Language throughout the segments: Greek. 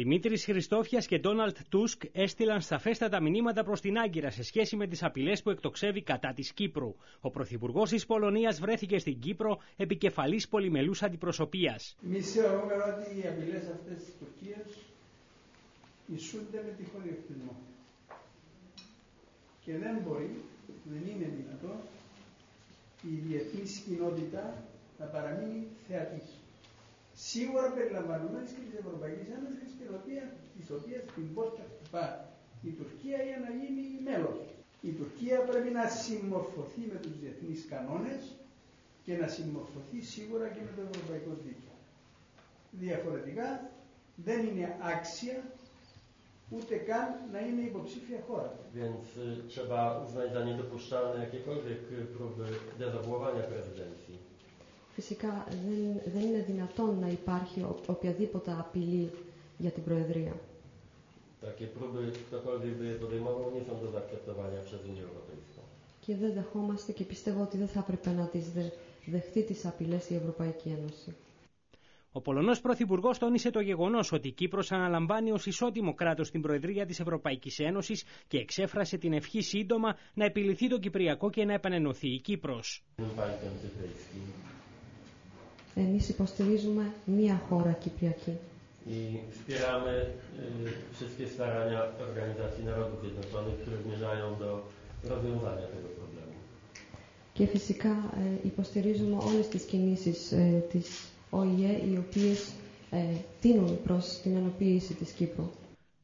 Δημήτρης Χριστόφιας και Donald Tusk έστειλαν σαφέστατα μηνύματα προς την Άγκυρα σε σχέση με τις απειλές που εκτοξεύει κατά της Κύπρου. Ο πρωθυπουργός της Πολωνίας βρέθηκε στην Κύπρο επικεφαλής πολυμελούς αντιπροσωπείας. Εμείς θεωρούμε ότι οι απειλές αυτές της Τουρκίας ισούνται με τυχοδιοκτισμό. Και δεν είναι δυνατό η διεθνής κοινότητα να παραμείνει θεατής. Σίγουρα περιλαμβανομένης και της Ευρωπαϊκής Ένωσης, της οποίας την πόρτα χτυπά η Τουρκία για να γίνει μέλος. Η Τουρκία πρέπει να συμμορφωθεί με τους διεθνείς κανόνες και να συμμορφωθεί σίγουρα και με το ευρωπαϊκό δίκαιο. Διαφορετικά δεν είναι άξια ούτε καν να είναι υποψήφια χώρα. Więc trzeba uznać za niedopuszczalne jakiekolwiek próby dezawuowania prezydencji. Φυσικά δεν είναι δυνατόν να υπάρχει οποιαδήποτε απειλή για την Προεδρία. Και δεν δεχόμαστε και πιστεύω ότι δεν θα έπρεπε να τις δεχτεί τις απειλές η Ευρωπαϊκή Ένωση. Ο Πολωνός Πρωθυπουργός τόνισε το γεγονός ότι η Κύπρος αναλαμβάνει ως ισότιμο κράτος την Προεδρία της Ευρωπαϊκής Ένωσης και εξέφρασε την ευχή σύντομα να επιληθεί το Κυπριακό και να επανενωθεί η Κύπρος. Εμείς υποστηρίζουμε μία χώρα Κυπριακή. Και φυσικά υποστηρίζουμε όλες τις κινήσεις της ΟΗΕ, οι οποίες τείνουν προς την ενοποίηση της Κύπρου.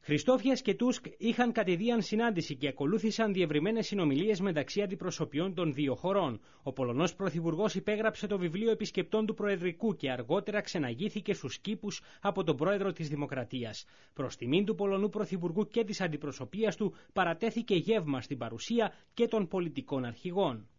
Χριστόφιας και Τούσκ είχαν κατηδίαν συνάντηση και ακολούθησαν διευρυμένες συνομιλίες μεταξύ αντιπροσωπιών των δύο χωρών. Ο Πολωνός Πρωθυπουργός υπέγραψε το βιβλίο επισκεπτών του Προεδρικού και αργότερα ξεναγήθηκε στους κήπους από τον Πρόεδρο της Δημοκρατίας. Προς τιμήν του Πολωνού Πρωθυπουργού και της αντιπροσωπείας του παρατέθηκε γεύμα στην παρουσία και των πολιτικών αρχηγών.